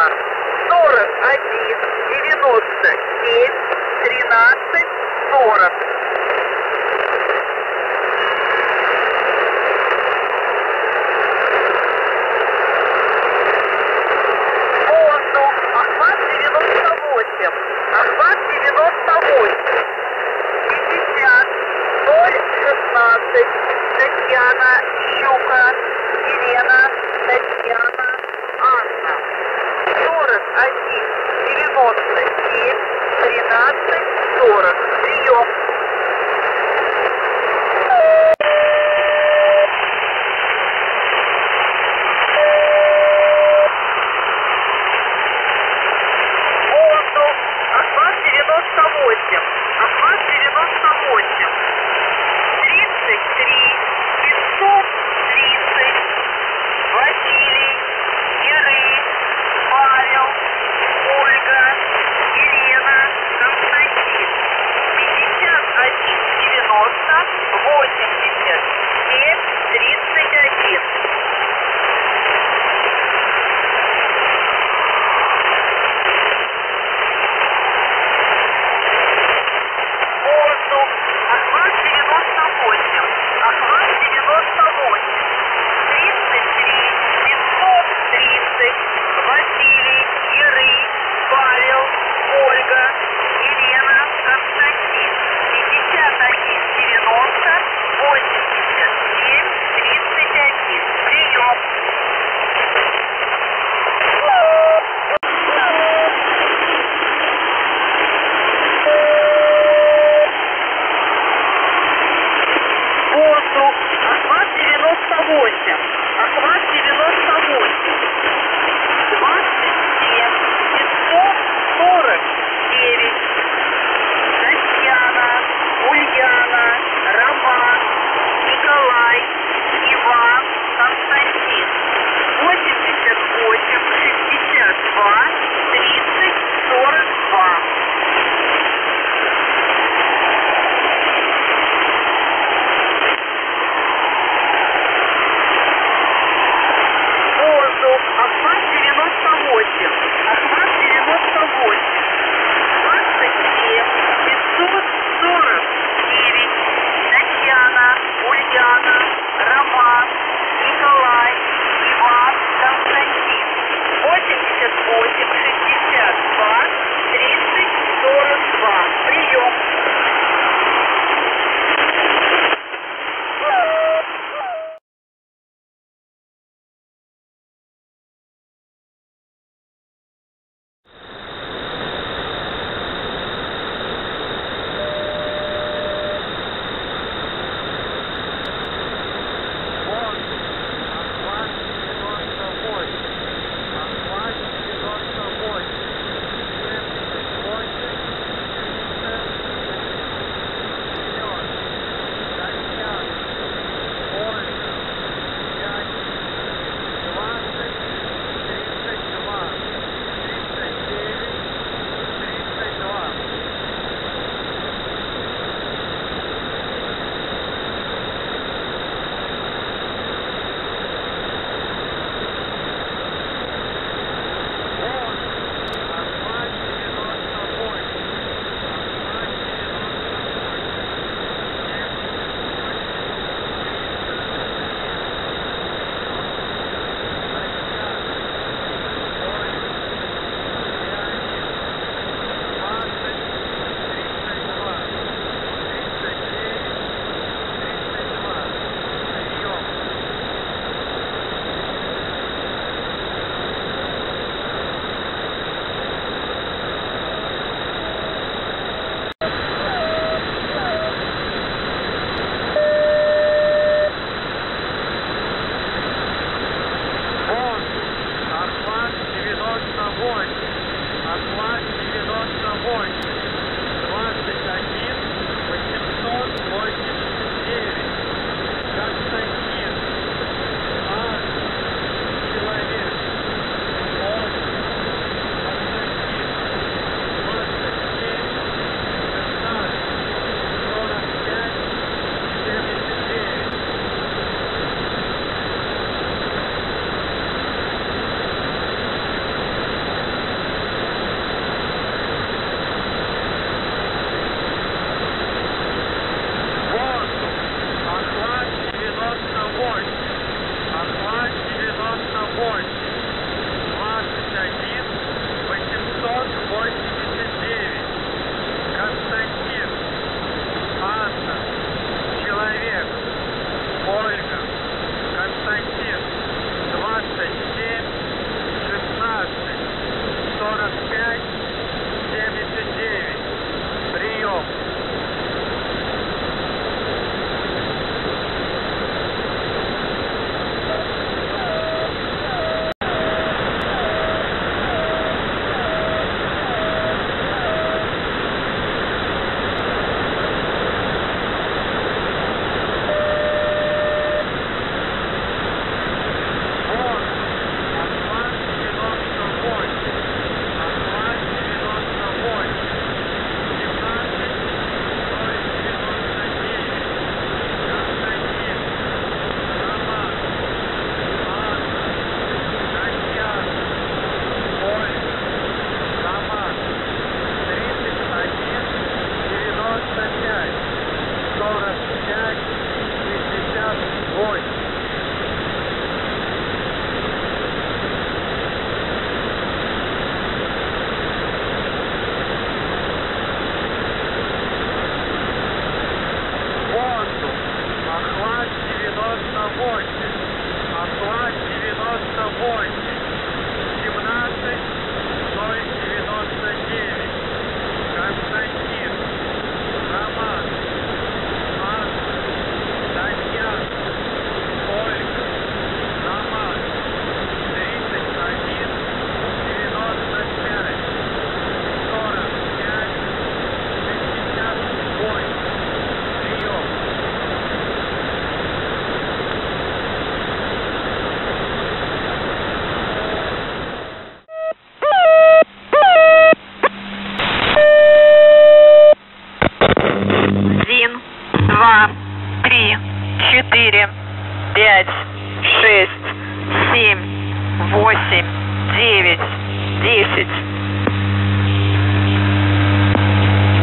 телефона 41 97 13 40. Воздух, охват 98, охват 98, 50 016. Татьяна, Щука, Елена, Татьяна, Анна. 41 97 13 40. Прием. Воздух, охват 98, охват 98, 33 530. Василий, Иры, Павел, Ольга, Елена, Константин. 51 90 87 31. Воздух, охват 98, охват 98, 33 530. Василий, Иры, Павел, Ольга, Елена, Константин. 51 90 87 31. Прием. Воздух, охват 98, охват 98, 27 549. Татьяна, Ульяна, Роман, Николай, Иван, Константин. 88 62 30 42.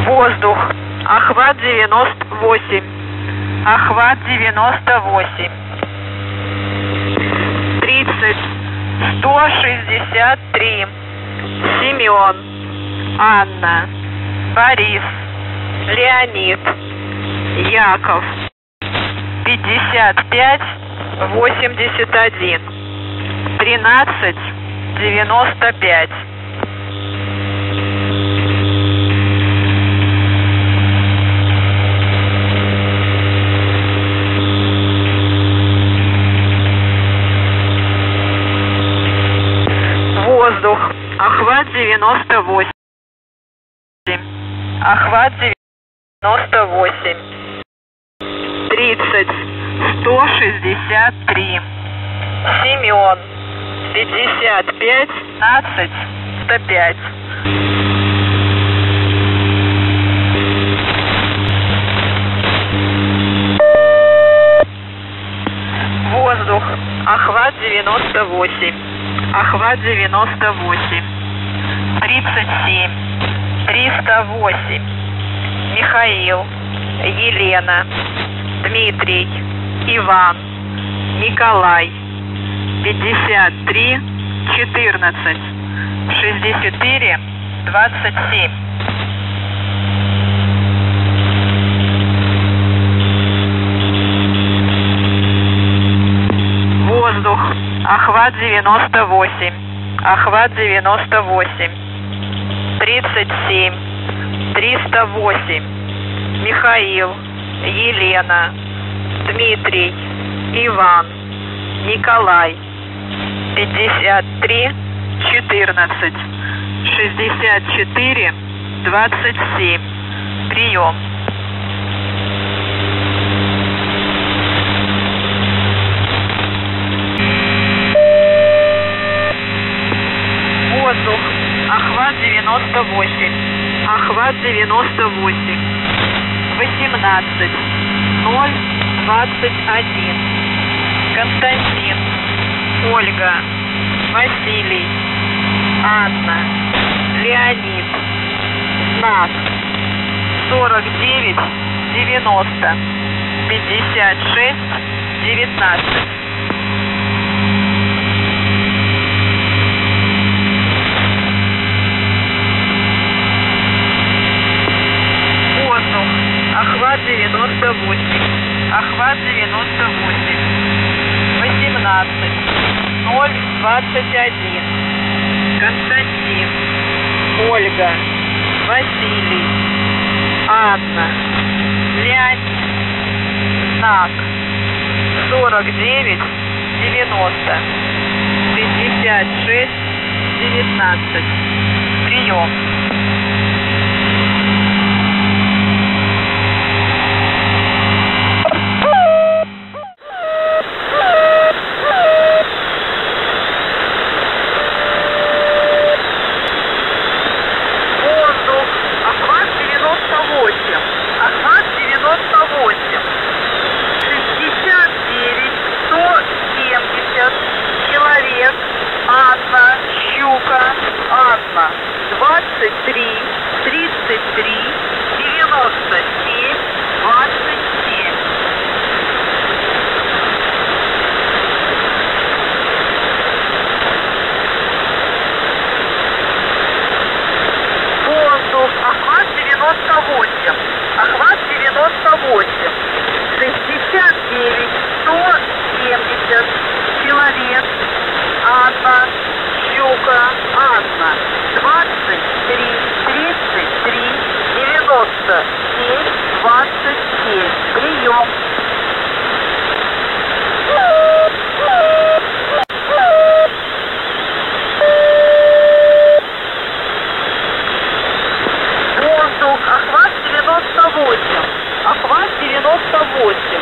Воздух. Охват 98. Охват 98. 30. 163. Семен. Анна. Борис. Леонид. Яков. 55. 81. 13. 95. Воздух. Охват 98. Охват 98. 30. 163. Семен. 55. 15. 105. Воздух. Охват 98. Охват 98. 37. 308. Михаил. Елена. Дмитрий. Иван. Николай. 53. 14. 64. 27. Воздух. Охват 98. Охват 98. 37. 308. Михаил. Елена. Дмитрий. Иван. Николай. 53. 14. 64. 27. Прием. Воздух. Охват 98. Охват 98. 18. 0. 21. Константин. Ольга. Василий. Анна. Леонид. Знак. 49. 90. 56. 19. Охват 98. Охват 98. 18. 0. 21. Константин. Ольга. Василий. Анна. Леонид. Знак. 49. 90. 56. 19. Прием. 9727. Прием. Воздух, охват 98. Охват 98.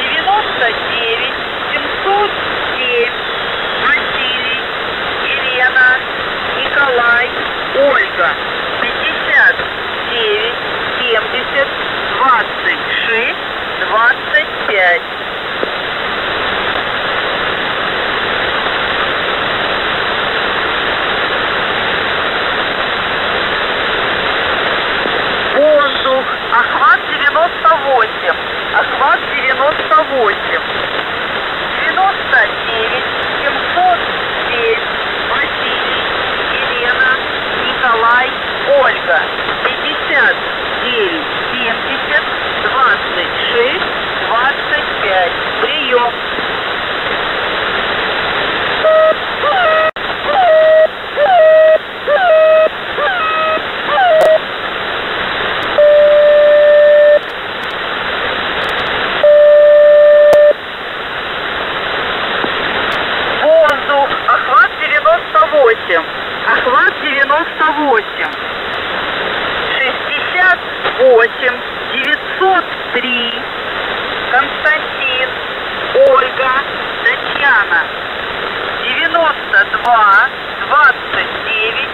99 707. Василий, Елена, Николай, Ольга. 59 70 26 25. Воздух, охват 98. Охват 98. 99 707. Василий, Елена, Николай, Ольга. 59 70 26 25. Прием. Воздух, охват 98. Охват 98. 8 903. Константин, Ольга, Татьяна. 92 29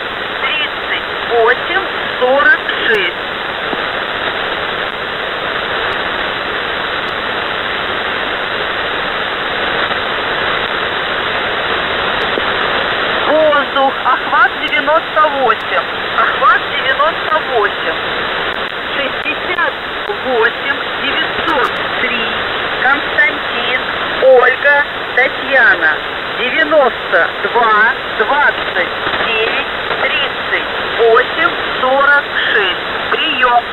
38 46. Воздух, охват 98. Охват 98. 8 903. Константин, Ольга, Татьяна. 92 29 38 46. Прием.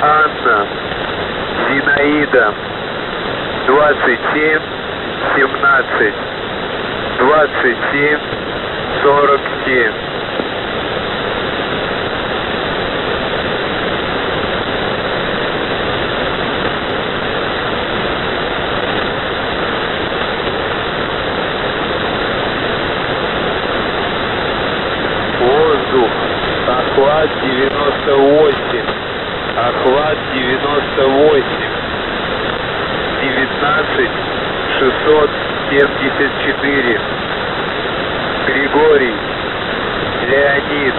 Анна Зинаида 27 17 27 47. Воздух, охват 98, охват 98, 19674. Григорий, Леонид,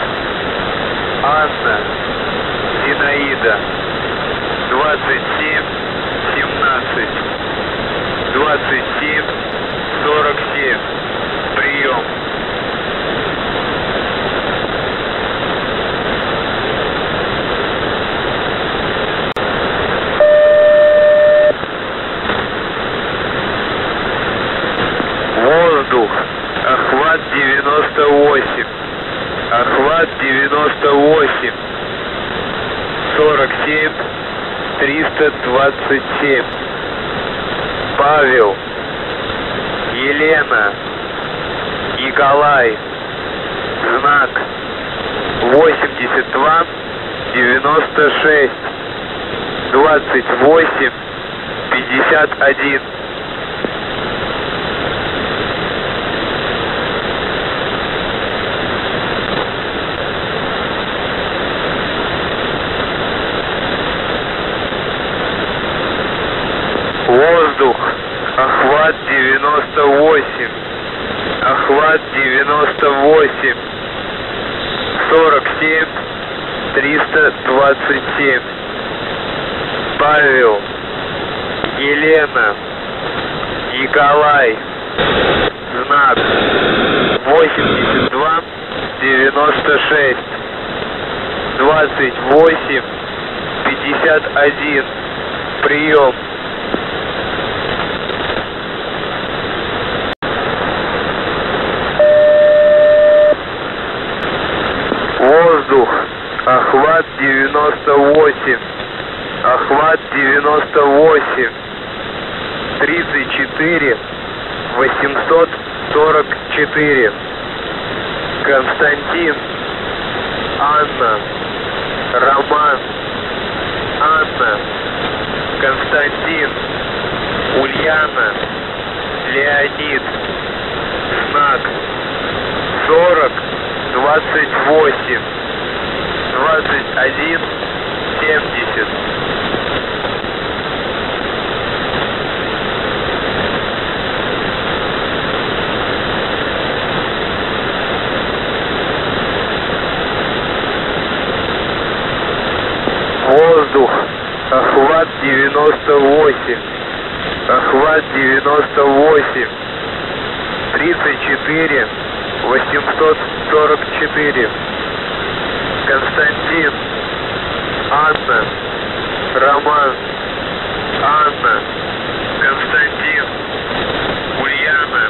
Анна, Зинаида 27 17 27 47. Прием. Воздух, охват 98, охват 98, 47 327. Павел, Елена, Николай, знак 82 96, 28 51. Воздух, охват 98, охват 98, 47 327. Павел, Елена, Николай, знак 82 96, 28 51. Прием. Воздух, охват 98, охват 98, 34 844. Константин, Анна, Роман, Анна, Константин, Ульяна, Леонид, знак 40 28 21 70. Воздух, охват 98, охват 98, 34 844. Константин, Анна, Роман, Анна, Константин, Ульяна.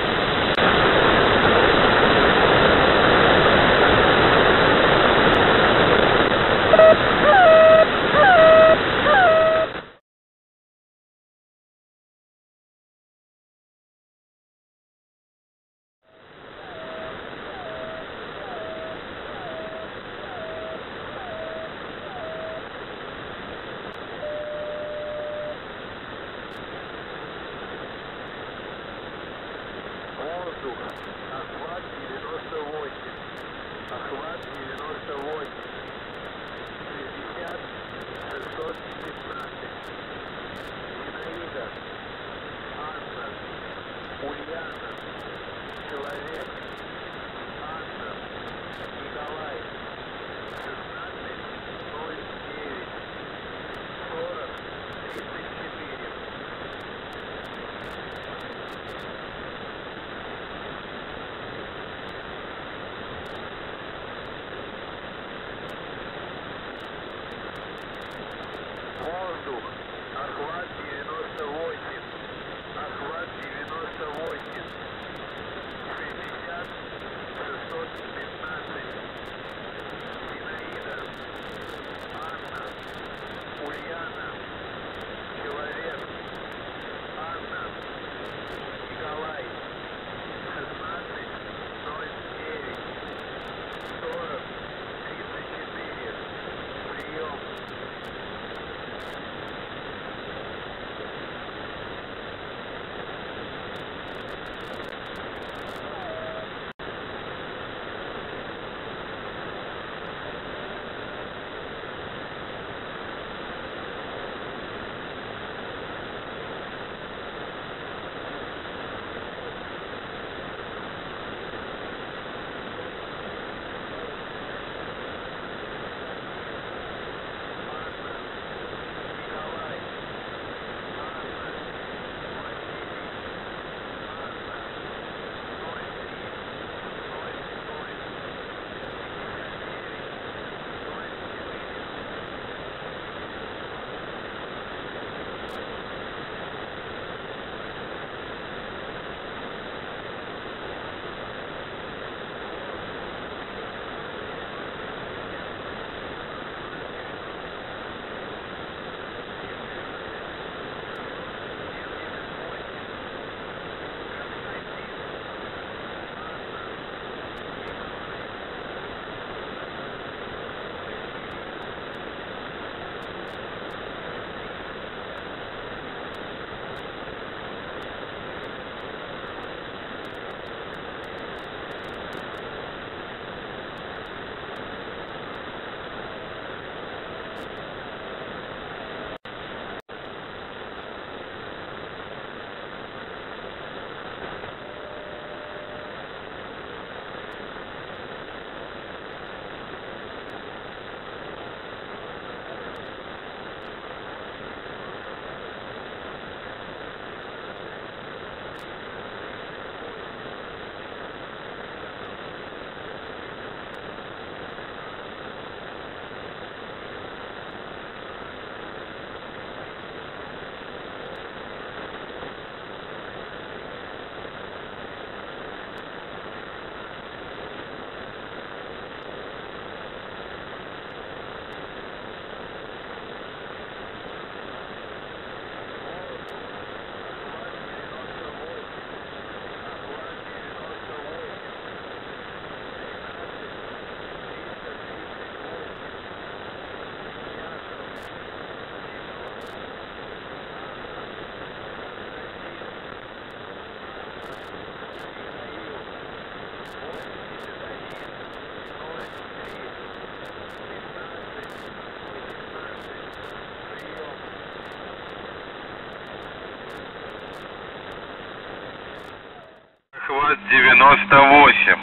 98,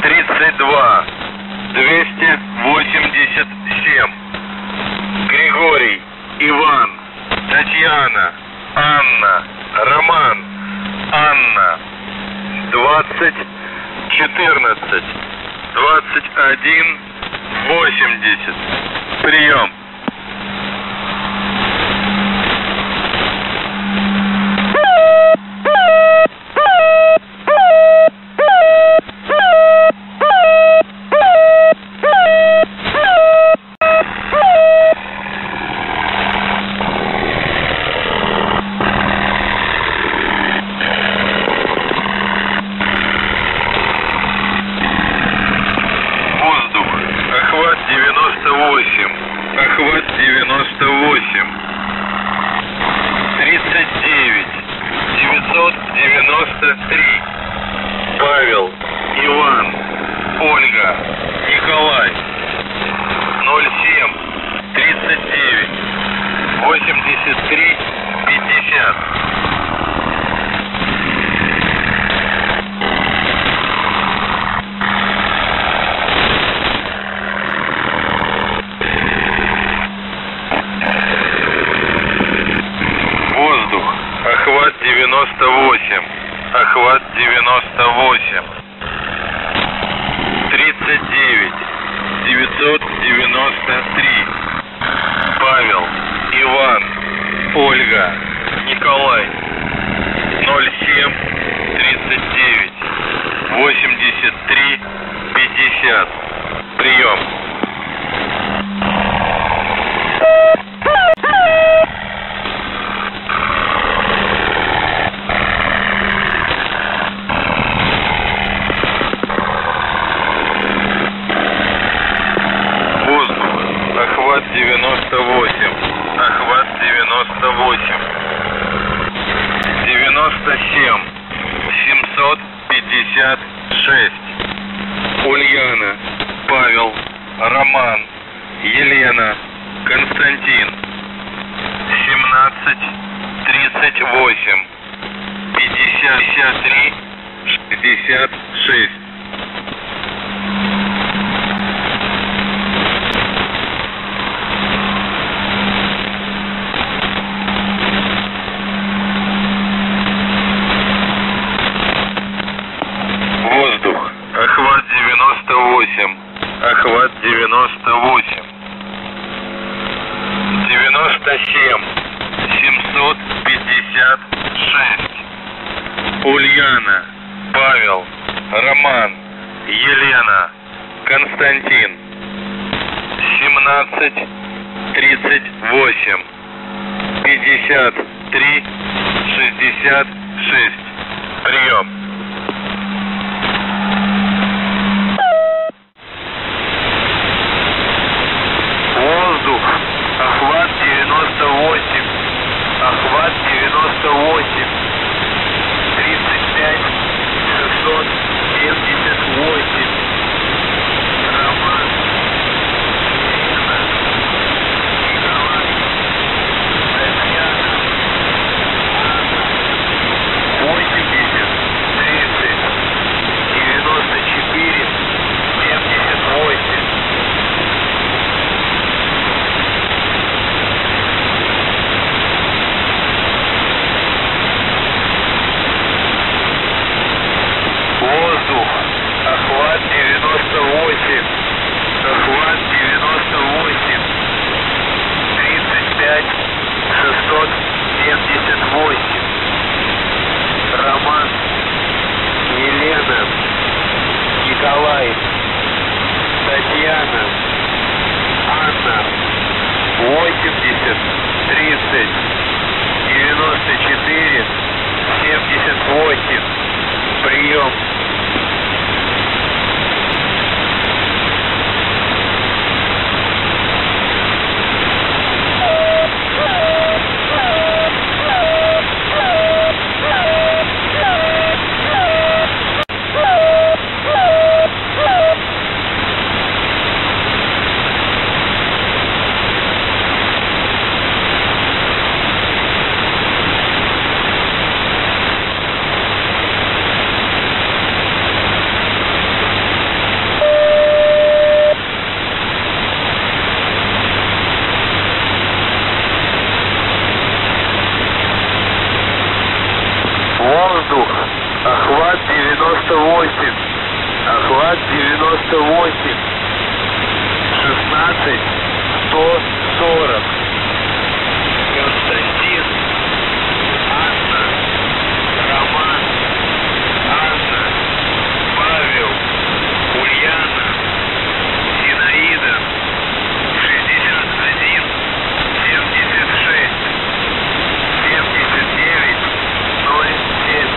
32, 287, Григорий, Иван, Татьяна, Анна, Роман, Анна, 20, 14, 21, 80. Прием. Охват 98, 39, 993, Павел, Иван, Ольга, Николай, 07, 39, 83, 50. Прием. Ульяна, Павел, Роман, Елена, Константин, 17, 38, 53, 66. Охват 98, 97, 756, Ульяна, Павел, Роман, Елена, Константин, 17, 38, 53, 66. Прием. 98 16 140. Константин, Анна, Роман, Анна, Павел, Ульяна, Зинаида, 61 76 79 07.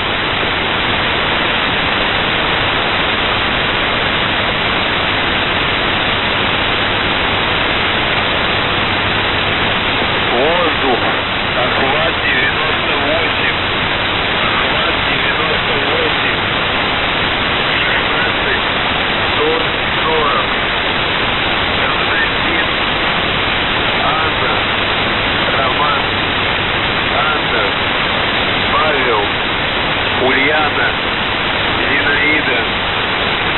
Воздух, охват 98 16 140. Константин, Анна, Роман, Анна, Павел, Ульяна, Зинаида,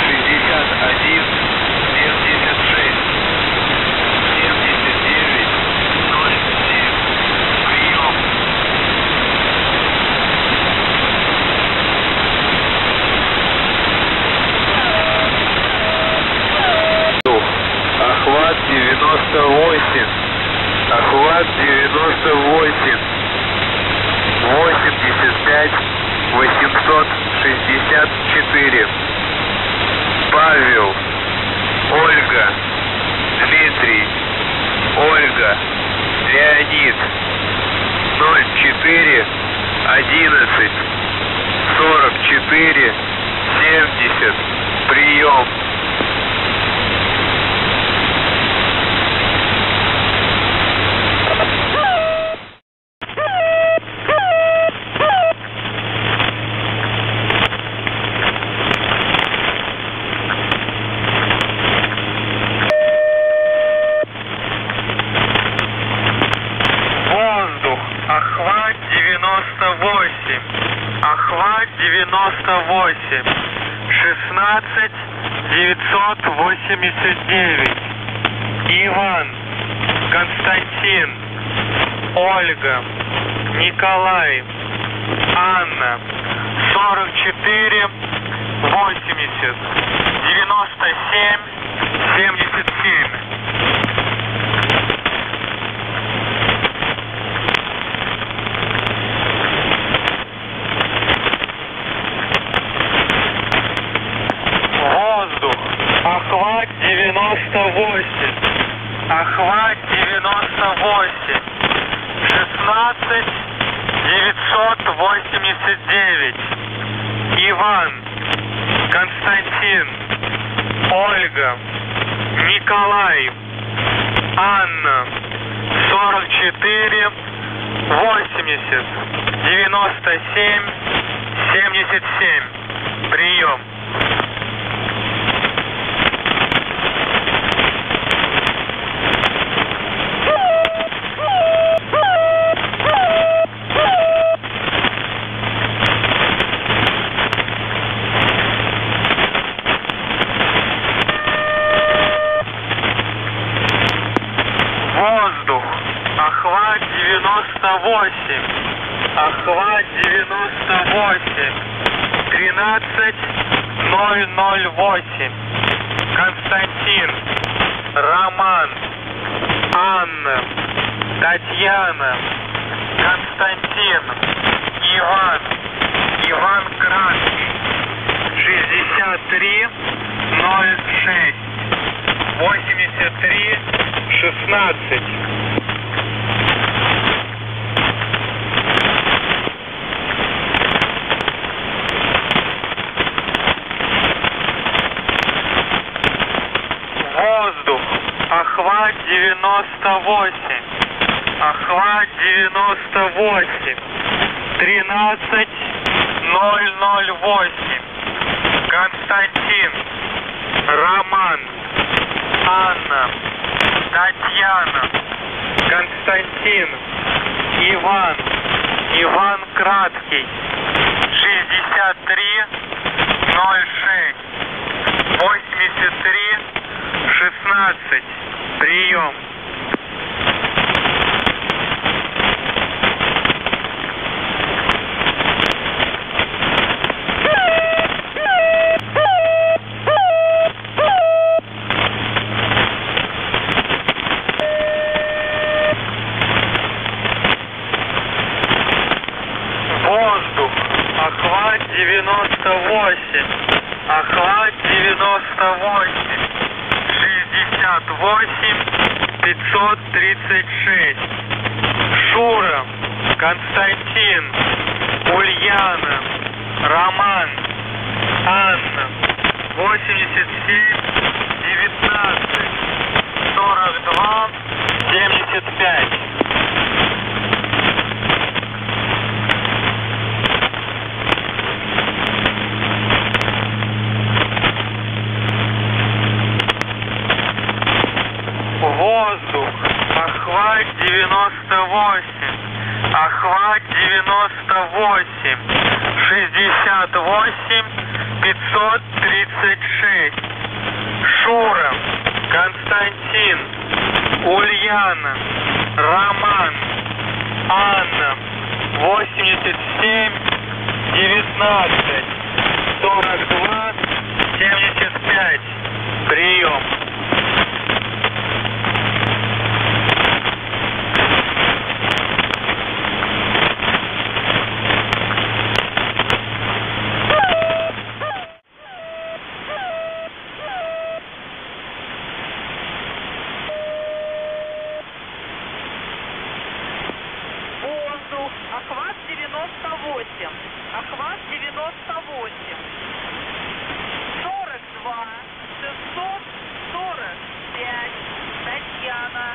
61 76 79 07. Прием. Охват 98. Охват 98. 85 864. Павел, Ольга, Дмитрий, Ольга, Леонид, 04 11 44 70. Прием. Воздух, охват 98, охват 98, 16 989. Иван, Константин, Ольга, Николай, Анна, 44 80, 97 77. Воздух, охват 98, охват 98, 16 989. Иван, Константин, Ольга, Николай, Анна, 44 80, 97 77. Прием. Воздух, охват 98, охват 98, 13 008. Константин, Роман, Анна, Татьяна, Константин, Иван, Иван Краски, 63 06, 83 16. Воздух, охват 98, охват 98, 13 008. Константин, Роман, Анна, Татьяна, Константин, Иван, Иван Краткий, 63 06, 83 16. Прием. 98, охладь 98, 68, 536, Шуров, Константин, Ульяна, Роман, Анна, 87, 19, 42, 75. Воздух, охват 98, охват 98, 68, 536, Шуров, Константин, Ульяна, Роман, Анна, 87, 19, 42, 75. Прием. Охват 98, охват 98, 42, 645, Татьяна,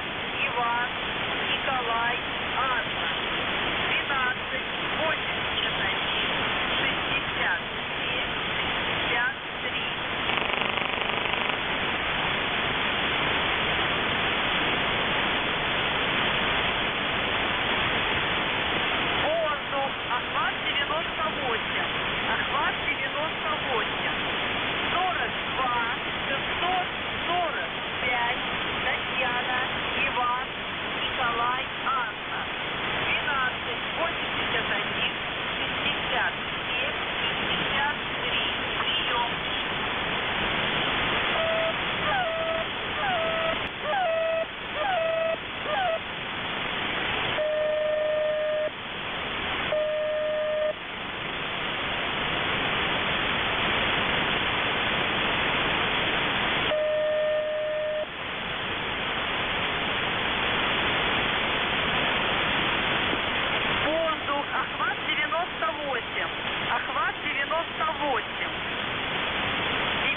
Иван, Николай, Анна, 12, 81, 67, 63. Охват 98, охват 98, 42, 645, Татьяна, Иван, Николай, Анна, 12, 81, 67, 63, прием. Охват 98, 93, 628,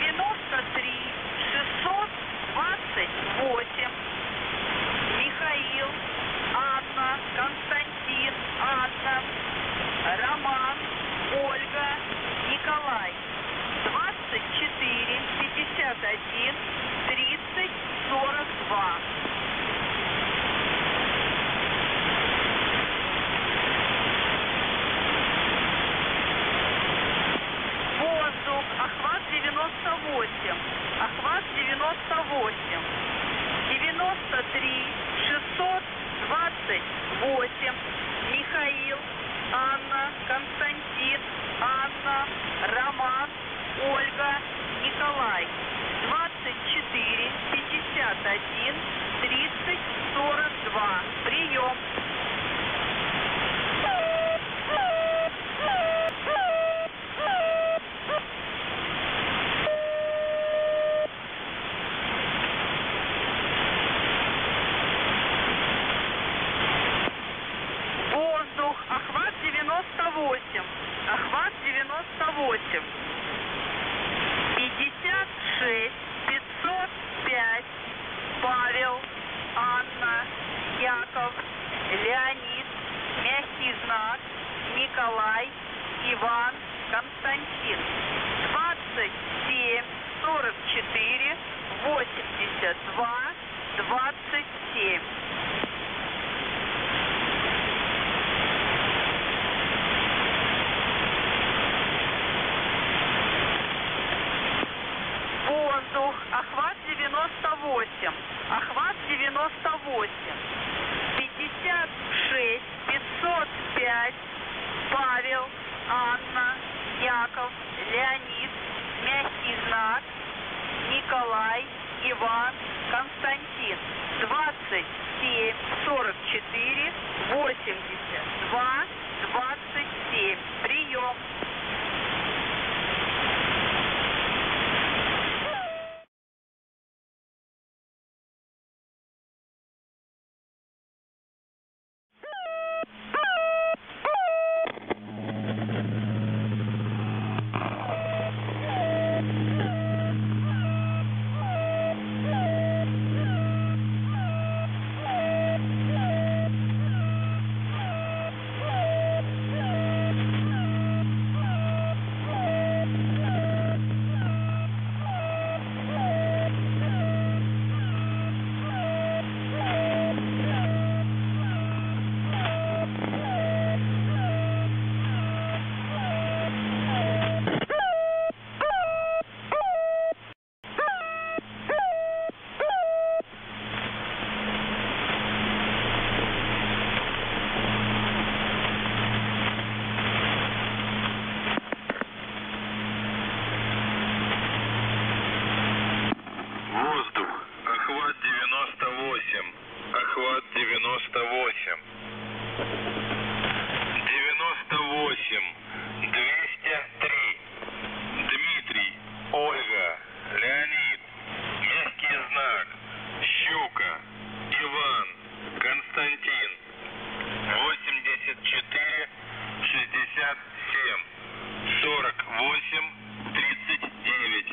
Михаил, Анна, Константин, Анна, Роман, Ольга, Николай, 24, 51, 30, 42. Охват 98, охват 98, 93, 628, Михаил, Анна, Константин, Анна, Роман, Ольга, Николай, 24, 51, 30, 42, прием. Охват 98, охват 98, 56, 505, Павел, Анна, Яков, Леонид, мягкий знак, Николай, Иван, Константин, 27, 44, 82, 27. Охват 98, охват 98, 56, 505, Павел, Анна, Яков, Леонид, мягкий знак, Николай, Иван, Константин, 20. Константин, 84 67 48 39.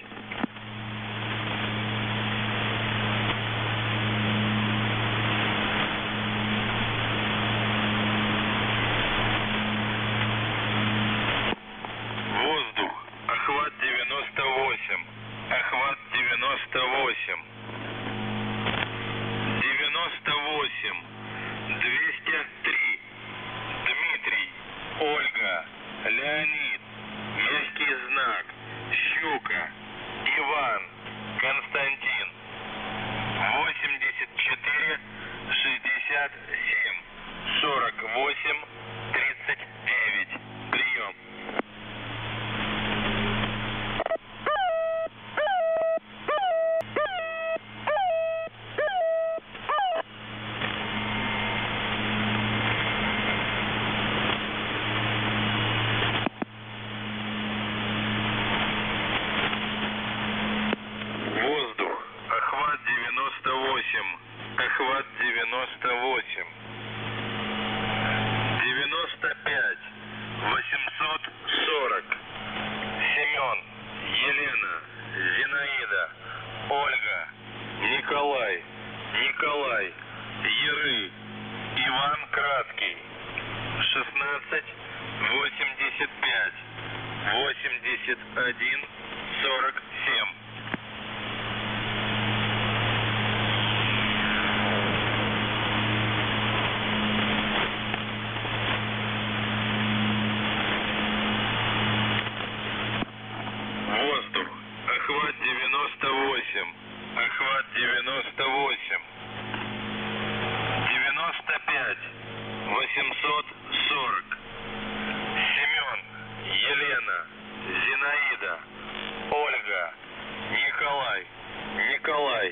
Воздух, охват 98, охват 98. 203. Дмитрий, Ольга, Леонид, мягкий знак, Щука, Иван, Константин, 84 67 48 39. Прием. Охват 98. 95. 840. Семен, Елена, Зинаида, Ольга, Николай, Николай,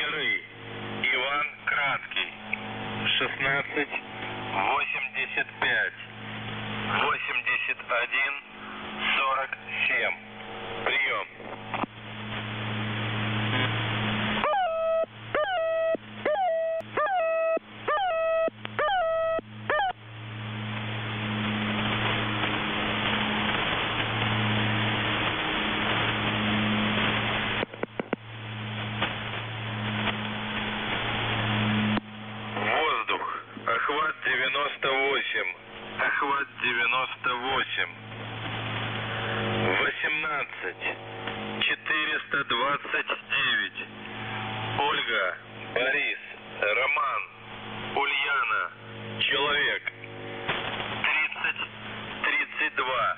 Еры, Иван Краткий, 16 85, 81 47. Охват 98, охват 98, 95, 840, Семен, Елена, Зинаида, Ольга, Николай, Николай, Еры, Иван Краткий, 16 85, 81 47. Прием. Воздух, охват 98, охват 98. 18 429. Ольга, Борис, Роман, Ульяна, человек, 30 32,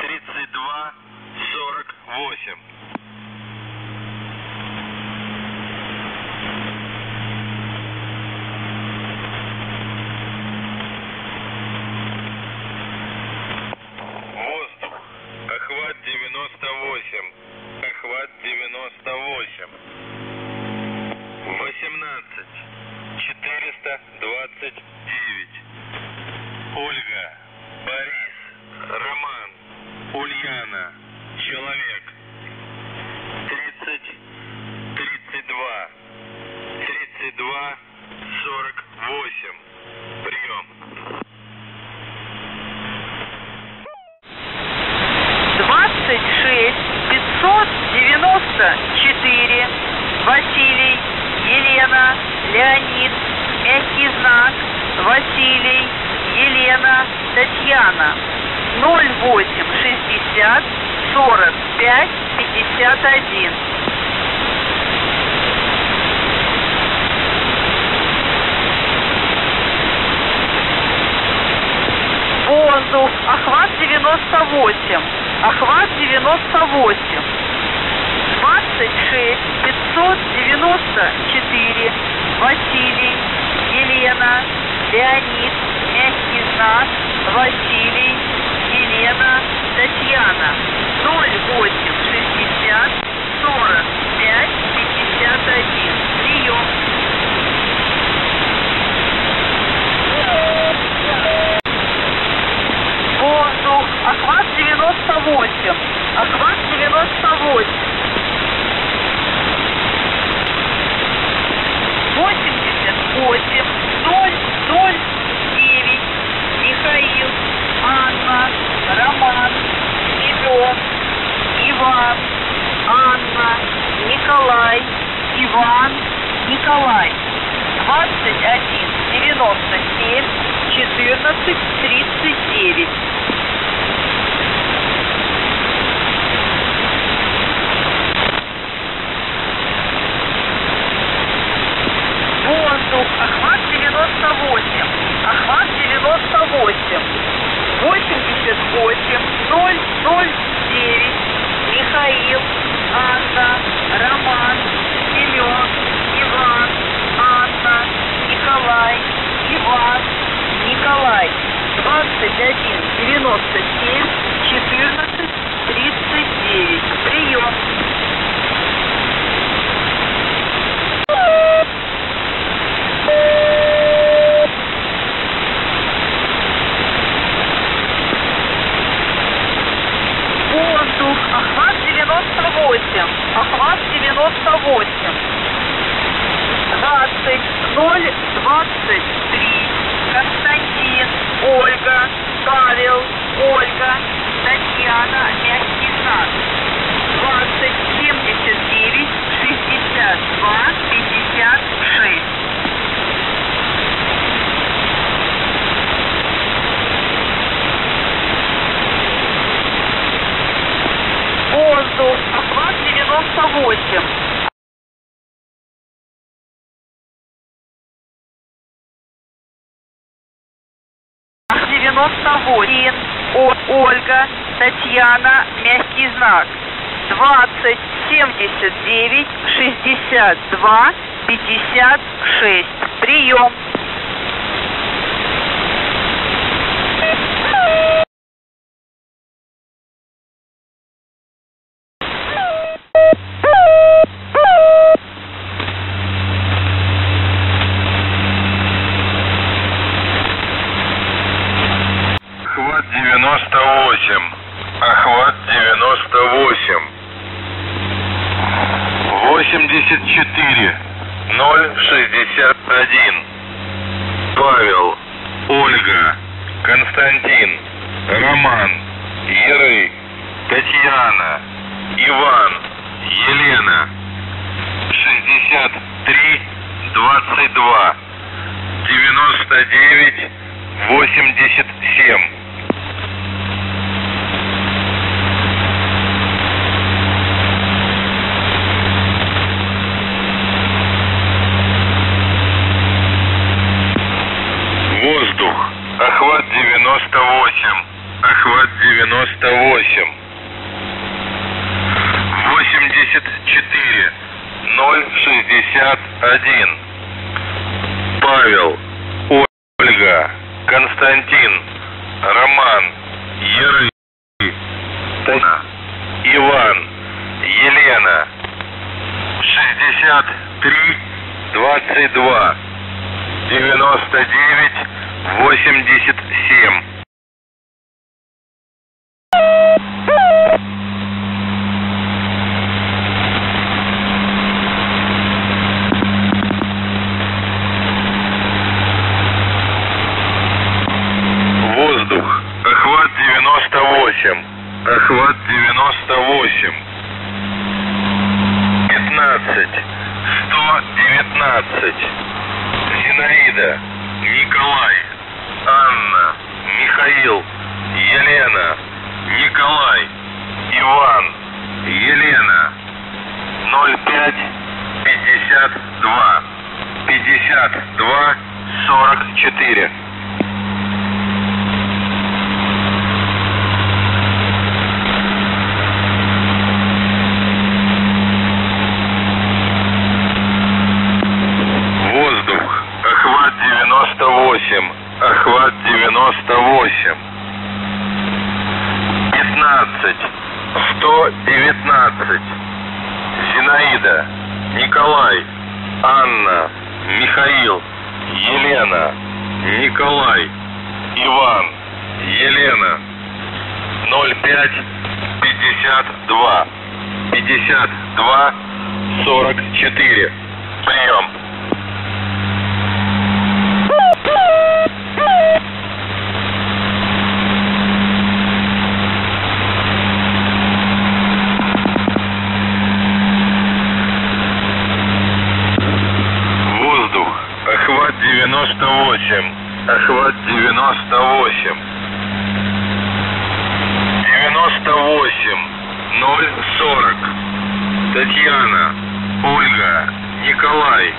32 48. Охват 98. 18 429. Ольга, Борис, Роман, Ульяна, человек, 30 32, 32 48. Прием. 26 594. Василий, Елена, Леонид, мягкий знак, Василий, Елена, Татьяна, 08 60 45 51. Воздух, охват 98, охват 98, 26 594. Василий, Елена, Леонид, мягкий знак, Василий, Елена, Татьяна, 08 60 45 51. Прием. Воздух, охват 98, охват 98. 88 21 97 14 39. Воздух, охват 98, охват 98, 88, 009, Михаил, Анна, Роман, Семен, Иван, Анна, Николай, Иван, Николай, 21 97 14 39. Прием. Воздух, охват 98, охват 98, 20 023. Константин, Ольга, Павел, Ольга, Татьяна, мягкий знак. 20 79 62 56. Воздух, охват 98. Ольга, Татьяна, мягкий знак. 20 79 62 56. Прием. Охват 98, 84 061. Павел, Ольга, Константин, Роман, Еры, Татьяна, Иван, Елена, 63 22, 99 87. Воздух, охват 98, охват 98, 84 061. Павел, Ольга, Константин, Роман, Еры, Иван, Елена, 63 22, 99 87. Воздух, охват 98, охват 98, 15 119. Зинаида, Николай, Анна, Михаил, Елена, Николай, Иван, Елена, 05 52, 52 44. Охват 98, 15 119. Зинаида, Николай, Анна, Михаил, Елена, Николай, Иван, Елена, 05 52, 52 44. Прием. Охват 98, охват 98, 98 040. Татьяна, Ольга, Николай,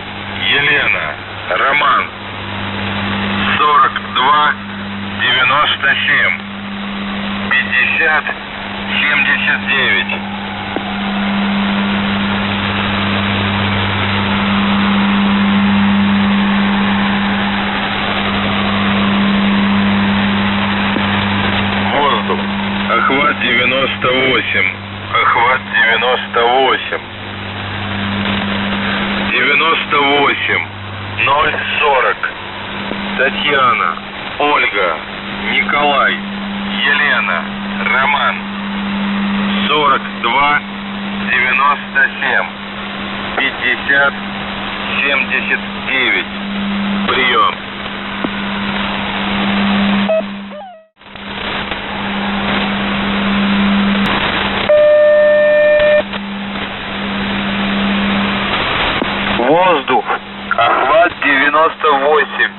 Елена, Роман. 42 97 50 79. Охват 98, охват 98, 98 040. Татьяна, Ольга, Николай, Елена, Роман. 42 97 50 79. Прием. Воздух. Охват 98.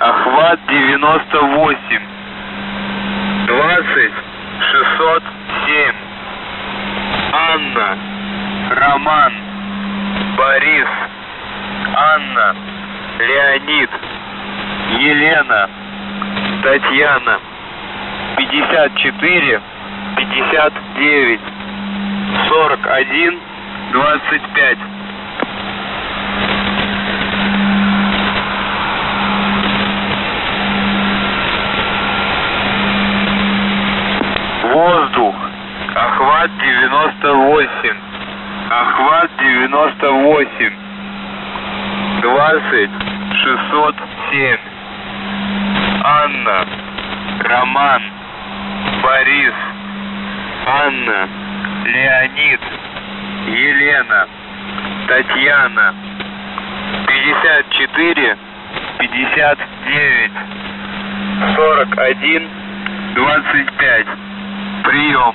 Охват 98. 20 607. Анна, Роман, Борис, Анна, Леонид, Елена, Татьяна. 54 59. 41 25. Воздух. Охват 98. Охват 98. 20 607. Анна, Роман, Борис, Анна, Леонид, Елена, Татьяна. 54 59. 41 25. Прием.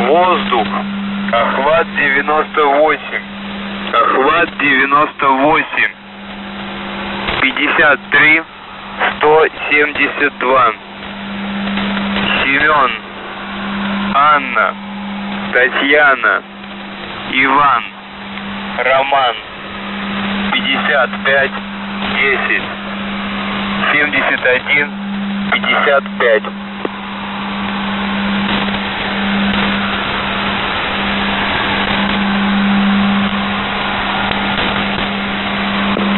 Воздух. Охват 98. Охват 98. 53 172. Семен, Анна, Татьяна, Иван, Роман. 55 10. 71 55.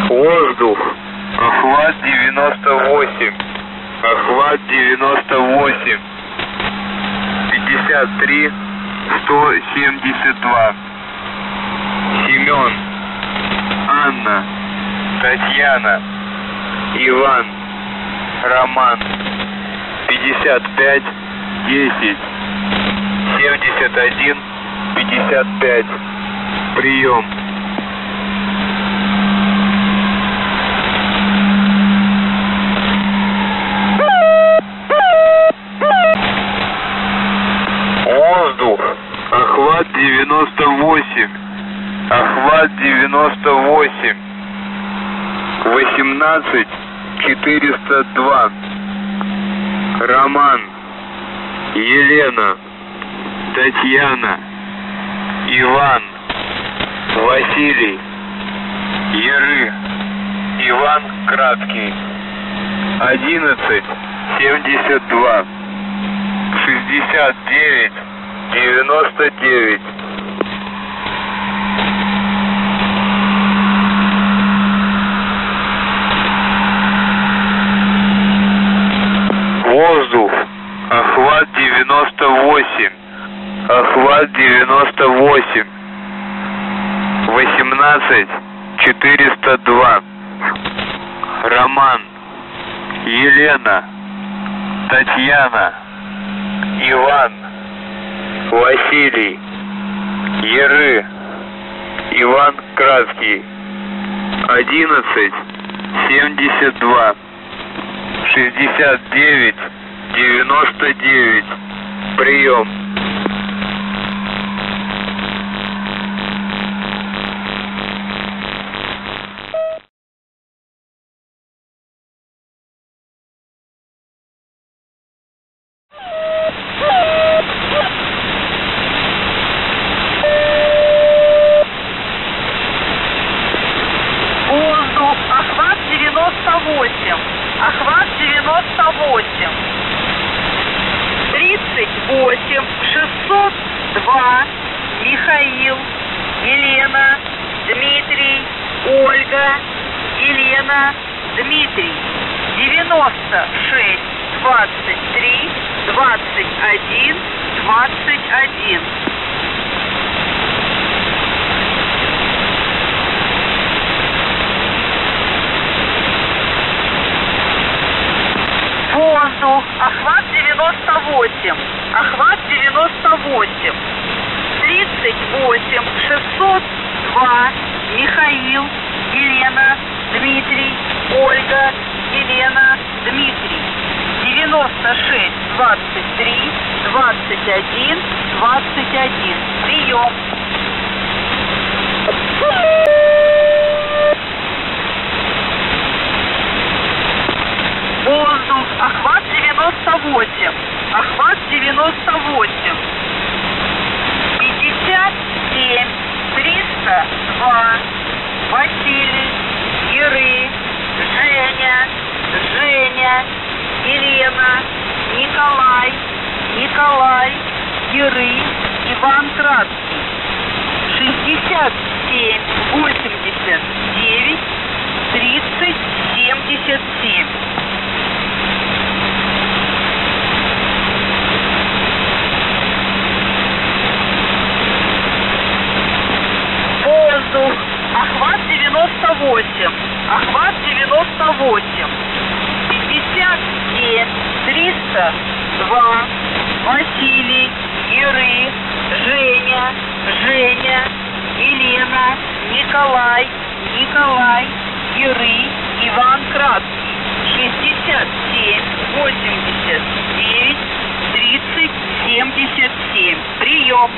Воздух. Охват 98. Охват 98. 53 172. Семен, Анна, Татьяна, Иван, Роман. 55 10. 71 55. Прием. Воздух. Охват 98. Охват 98. 18 402. Роман, Елена, Татьяна, Иван, Василий, Еры, Иван Краткий. 11 72. 69 99. Воздух. Охват 98. Охват 98. 18 402. Роман, Елена, Татьяна, Иван, Василий, Еры, Иван Краткий. 11 72 69 99. Прием. Воздух, охват 98. Охват 98. 38 602. Михаил, Елена, Дмитрий, Ольга, Елена, Дмитрий. 96 23 21 21. Воздух, охват 98, охват 98, 38 602. Михаил, Елена, Дмитрий, Ольга, Елена, Дмитрий. 96 23 21 21. Прием. Воздух, охват 98, охват 98, 57, 302, Василий, Иры, Женя, Женя, Елена, Николай, Николай, Иры, Иван Краткий. 67 89 30 77. Воздух, охват 98, охват 98, 57 302. Василий, Иры, Женя, Женя, Елена, Николай, Николай, Иры, Иван Краткий. 67 89 30 77. Прием.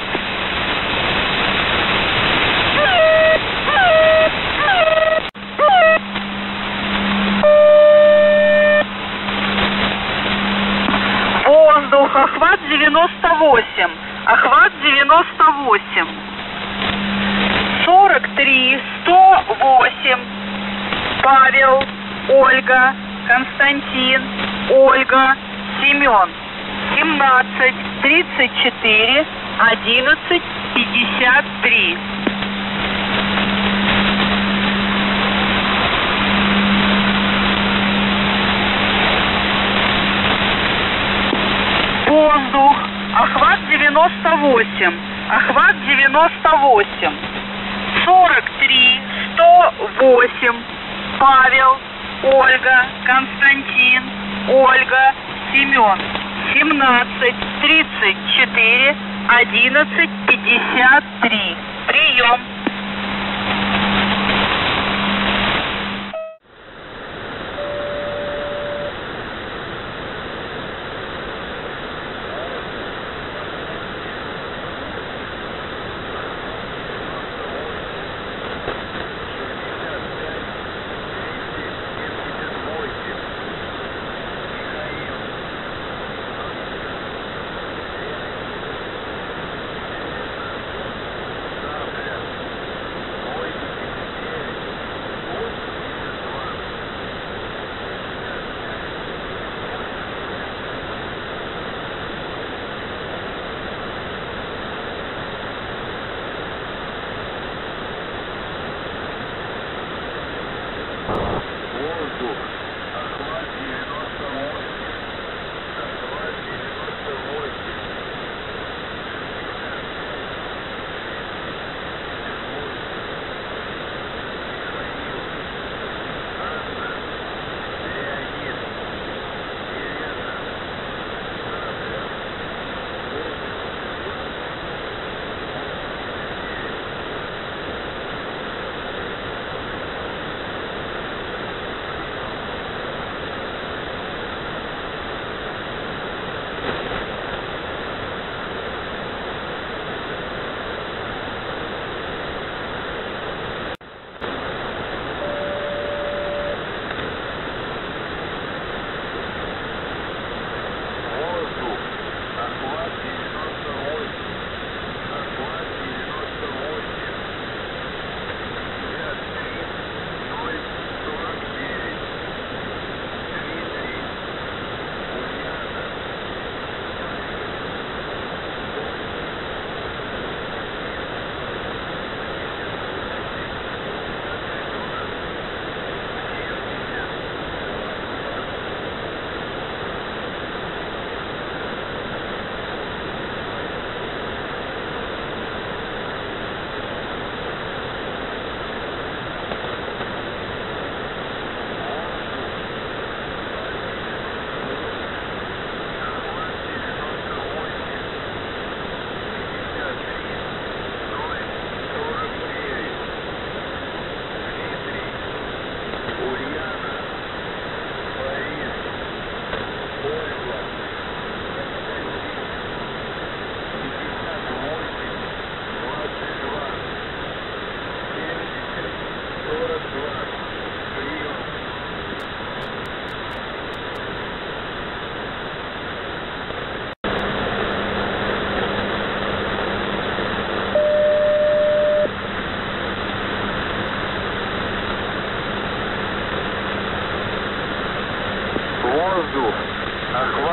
Воздух, охват 98, охват 98, 43 108. Павел, Ольга, Константин, Ольга, Семен. 17 34 11 53. Воздух, охват 98, охват 98, 43 108. Павел, Ольга, Константин, Ольга, Семен. 17 34 11 53. Прием.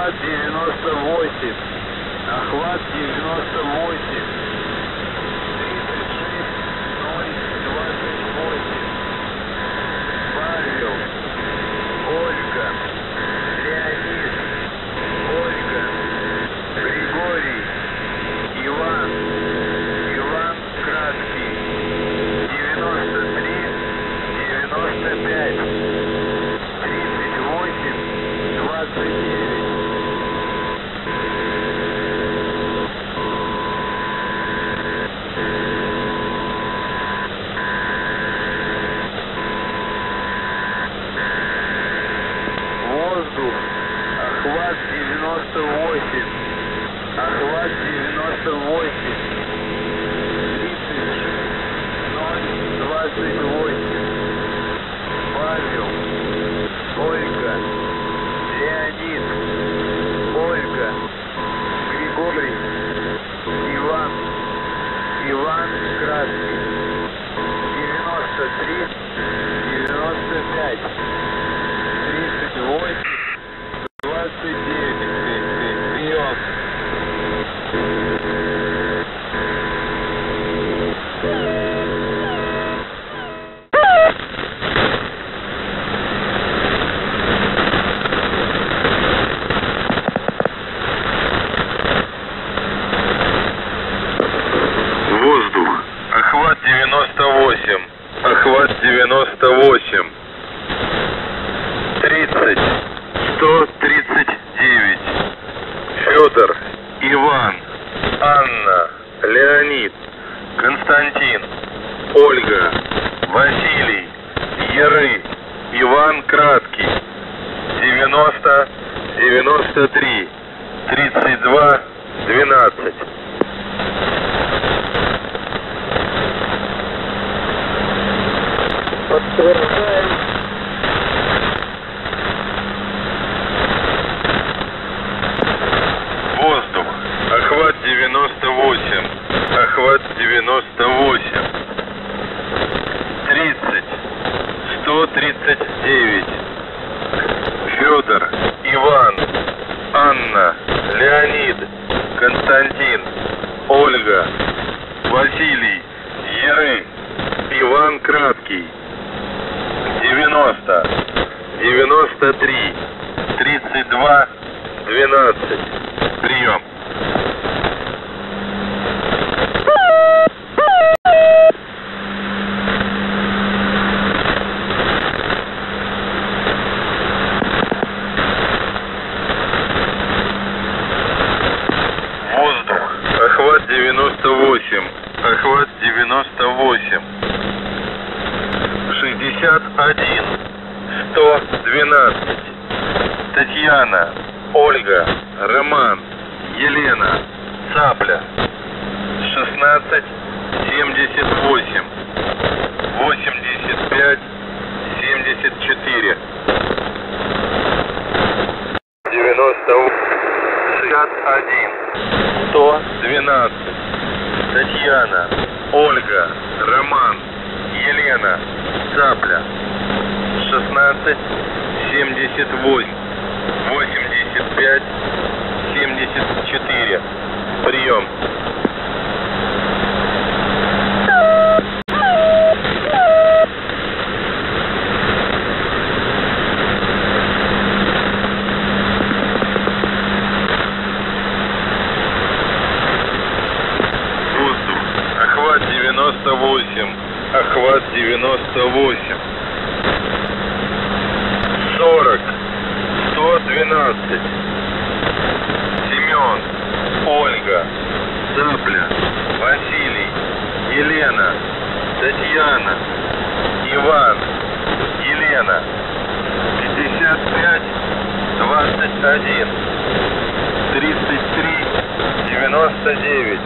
Охват 98. Охват 98. 30 139. Федор, Иван, Анна, Леонид, Константин, Ольга, Василий, Еры, Иван Краткий. 90 93 32 12. Подтверждаем. Воздух. Охват 98. Охват 98. 30 139. Федор, Иван, Анна, Леонид, Константин, Ольга, Василий, Еры, Иван Краткий. 90 93 32 12. Прием. Воздух. Охват 98. Охват 98. 61 112. Татьяна, Ольга, Роман, Елена, Цапля. 16 78. 85 74. 91 112. Татьяна, Ольга, Роман, Елена, Цапля. 16 78 85 74. Прием. Воздух. Охват 98. Охват 98. 40 112. Семен, Ольга, Цапля, Василий, Елена, Татьяна, Иван, Елена. 55 21. 33 99.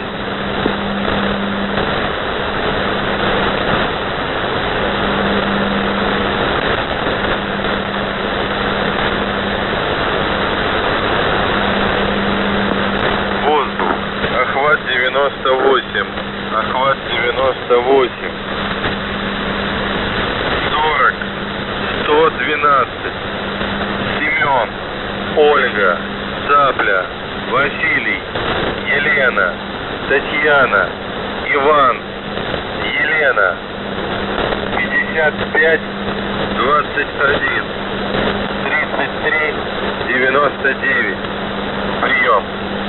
Охват 98. 40 112. Семен, Ольга, Цапля, Василий, Елена, Татьяна, Иван, Елена. 55 21 33 99. Прием.